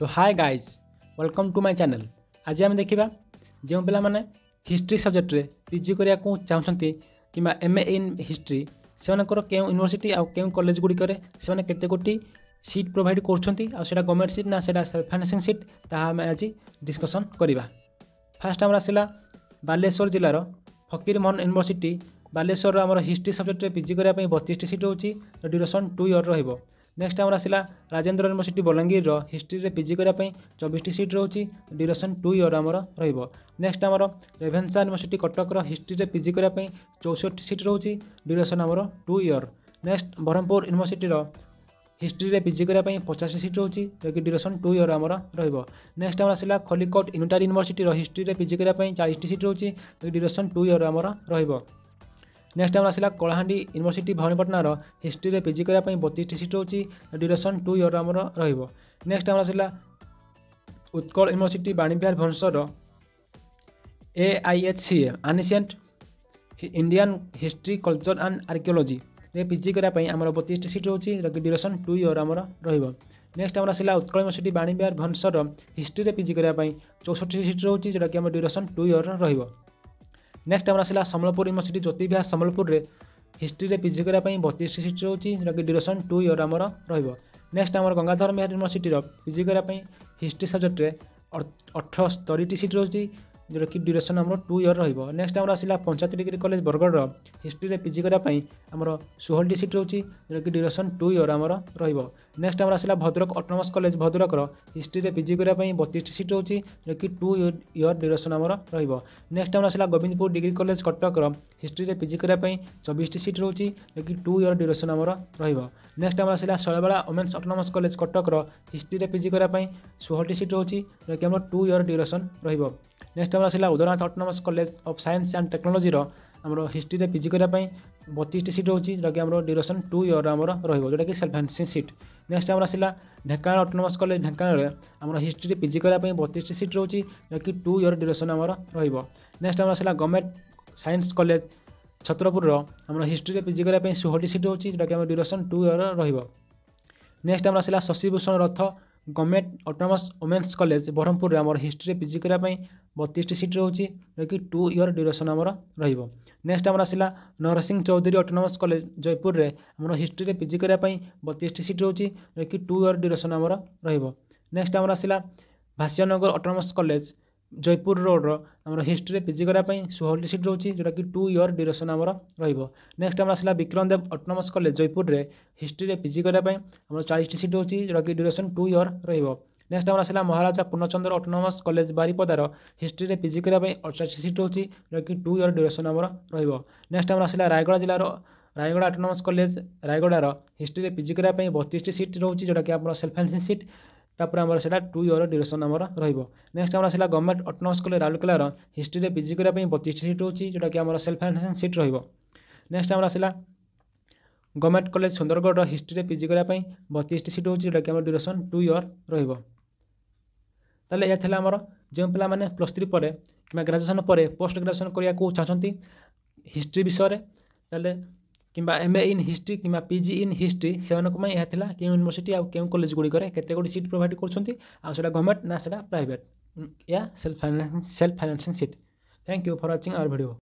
तो hi guys welcome to my channel. आज आम देखा जो पे हिस्ट्री सब्जेक्ट रे पीजी करिया को चाहते कि एमए इन हिस्ट्री से यूनिवर्सिटी आ के कॉलेज गुड़िकर से केते गोटी सीट प्रोवाइड करा गवर्नमेंट सीट ना सेल्फ फाइनेंसिंग सीट ता आम आज डिस्कसन करवा। फास्ट आम आसला बालेश्वर जिलार फकीर मोहन यूनिवर्सिटी बालेश्वर आम हिस्ट्री सब्जेक्ट में पीजी करने 32 सीट होची ड्यूरेशन 2 इयर रहिबो। नेक्स्ट आम आसला राजेन्द्र यूनिवर्सिटी बलांगीर हिस्ट्री रे पीजी करने 24 सीट रोचे ड्यूरेशन 2 इयर आम रहिबो। नेक्स्ट आम रेभेन्सा यूनिवर्सिटी कटक हिस्ट्री रे पीजी करने 64 सीट रोचे ड्यूरेशन आम 2 year. Next Brahmapur university history रे पीजी करने 85 सीट रोचे जो कि ड्यूरेशन 2 इयर आम रहिबो। नेक्स्ट आम आसला खलिकट यूनिटारी यूनिवर्सिटी हिस्ट्री रे पीजी करने 40 सीट रोचे जो ड्यूरेशन 2 इयर आम रहिबो। नेक्स्ट आम आसला कलाहांडी यूनिवर्सिटी भवानीपाटनार हिस्ट्री रे पीजी करने 32 सीट रोचे ड्यूरेशन 2 इयर आम रहिबो। नेक्स्ट आम आसला Utkal university Vanivihar Bhubaneswar AIHCA ancient Indian history culture and archaeology रे पीजी करने आम 32 सीट रोचे ड्यूरेशन 2 इयर आम रहिबो। नेक्स्ट आम आसला उत्कल यूनिवर्सिटी बाणीविहार भुवनेश्वर हिस्ट्री रे पीजी करने 64 सीट रोचे जोटा कि आम ड्यूरेशन 2 इयर रहिबो। नेक्स्ट आम आसला संबलपुर यूनिवर्सिटी ज्योतिविहार संबलपुर हिस्ट्री रे पीजी करने 32 सीट रोचे जो कि ड्यूरेशन 2 इयर आम रहिबो। नेक्स्ट आम गंगाधर मेहर यूनिवर्सिटी पीजी करने हिस्ट्री सब्जेक्ट रे 78 सीट रोचे जो कि ड्यूरेशन आम 2 इयर रहिबो। नेक्स्ट आम आसला Panchayat degree college Bargarh history रे पीजी करने आम 16 सीट रोचे जो कि ड्यूरेशन 2 इयर आम रहिबो। नेक्स्ट आम आसला Bhadrak autonomous college Bhadrak history रे पीजी करने 32 सीट रोचे जो कि 2 इयर ड्यूरेशन आम रहिबो। नेक्स्ट आम आसला Gobindpur degree college Cuttack history रे पीजी करने 24 सीट रोचे जो कि 2 इयर ड्यूरेशन आम रहिबो। नेक्स्ट आम आसला Shailabala women's autonomous college Cuttack history रे पीजी करने 16 सीट रोचे जो कि आम 2 इयर ड्यूरेशन रहिबो। नेक्स्ट आम आसला Udayanath autonomous college of science and technology आम हिस्ट्री रे पीजी करने 32 सीट रोचे जो कि आम ड्यूरेशन 2 इयर आम रहिबो जोटा कि सेल्फ फाइनेंसिंग सीट। नेक्स्ट आम आसला ढेंकानाल ऑटोनॉमस कॉलेज ढेंकानाल आम हिस्ट्री रे पीजी करने 32 सीट रोचे जो कि 2 इयर ड्यूरेशन आम रहिबो। नेक्स्ट आम आसला गवर्नमेंट साइंस कॉलेज छतरपुर आम हिस्ट्री रे पीजी करने 16 सीट रोचे जो कि आम ड्यूरेशन 2 इयर रहिबो। नेक्स्ट आम आसला Shashi Bhusan Rath government autonomous women's college Brahmapur आम हिस्ट्री रे पीजी करने 32 सीट रोचे जो कि 2 इयर ड्यूरेशन आम रहिबो। नेक्स्ट आम आसला नरसिंह चौधरी ऑटोनॉमस कॉलेज जयपुर रे आम हिस्ट्री रे पीजी करने 32 सीट रोचे जो कि 2 इयर ड्यूरेशन आम रहिबो। नेक्स्ट आम आसला Bhashyanagar autonomous college Jaipur road आम हिस्ट्री रे पीजी करने 16 सीट रोचे जोटा कि 2 इयर ड्यूरेशन आम रहिबो। नेक्स्ट आम आसला बिक्रमदेव ऑटोनॉमस कॉलेज जयपुर रे हिस्ट्री रे पीजी करने आम 40 सीट रोचे जोटा कि ड्यूरेशन 2 इयर रहिबो। नेक्स्ट आम आसला महाराजा पूर्णचंद्र ऑटोनॉमस कॉलेज बारीपदार हिस्ट्री रे पीजी करने 88 सीट रोचे जो कि 2 इयर ड्यूरेशन आम रहिबो। नेक्स्ट आम आसला रायगढ़ जिलार रायगढ़ ऑटोनॉमस कॉलेज रायगढ़ार हिस्ट्री रे पीजी करने 32 सीट रोचे जोटा कि आम सेल्फ फाइनेंसिंग सीट तापर आम से 2 इयर ड्यूरेशन आम रहिबो। नेक्स्ट आम आसला गवर्नमेंट ऑटोनॉमस कॉलेज राउरकेलार हिस्ट्री रे पीजी करने 32 सीट रोचे जोटा कि आम सेल्फ फाइनेंसिंग सीट रहिबो। नेक्स्ट आम आसला गवर्नमेंट कॉलेज सुंदरगढ़ हिस्ट्री रे पीजी करने 32 सीट रोचे जोटा कि आम ड्यूरेशन 2 इयर रहिबो। ताले या था आमर जो पे प्लस 3 पर कि ग्राजुएसन पर पोस्ट ग्राजुएसन करने को चाहते हिस्ट्री विषय तेल कि एमए इन हिस्ट्री कि पीजी इन हिस्ट्री से यह कि यूनिवर्सिटी आ के कॉलेज गुड़िकर केते गोटी सीट प्रोवाइड करा गवर्नमेंट ना प्राइवेट या self financing seat. Thank you for watching our video.